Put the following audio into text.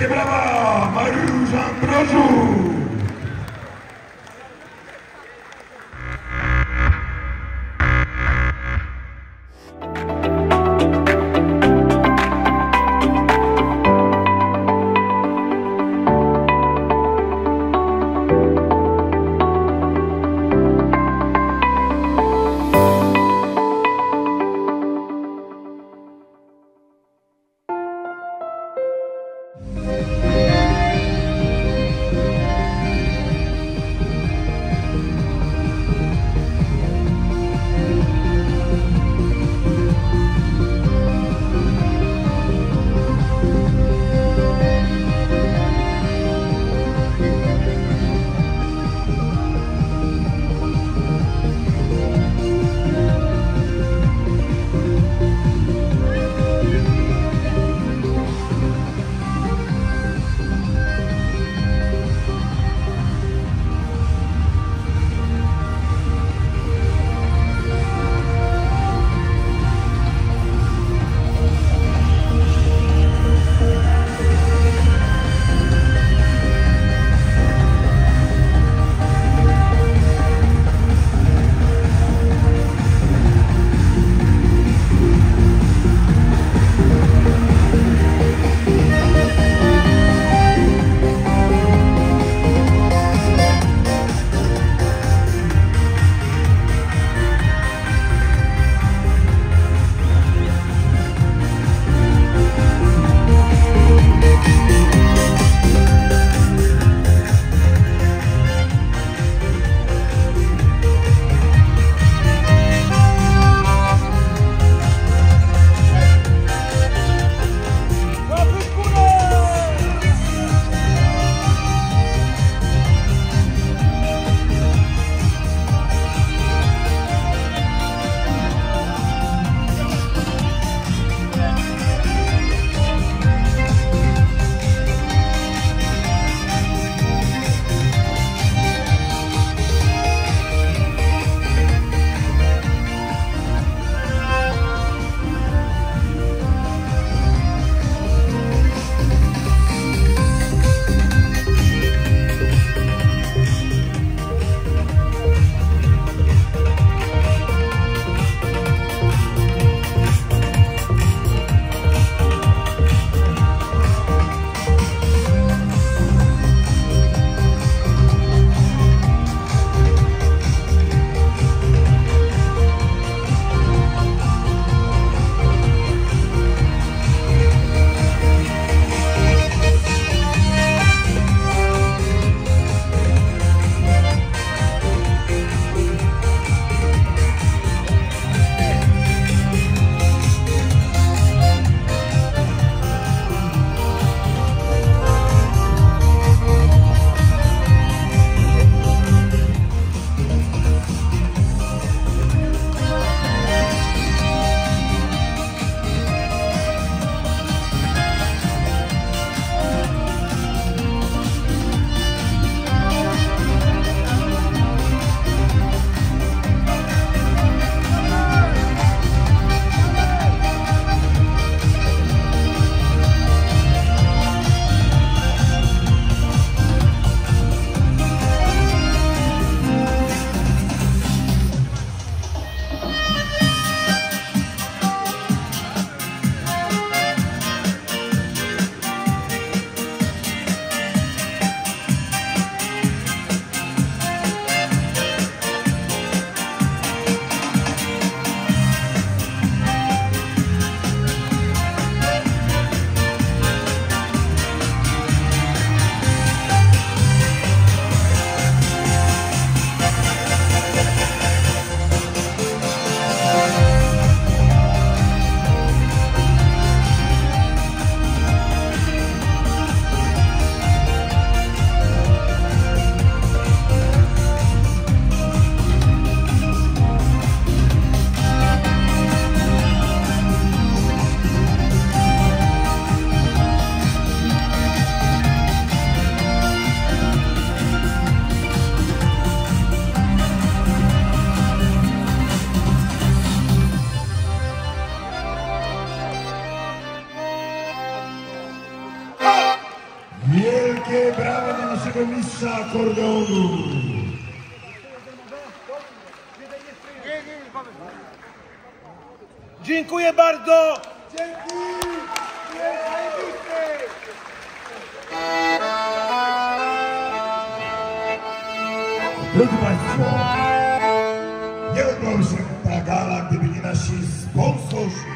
wielkie brawa, Mariusz Ambrosiuk! tańca akordeonu. Dziękuję bardzo. Dzięki. Drodzy Państwo, nie odbyła się ta gala, gdyby nie nasi sponsorzy.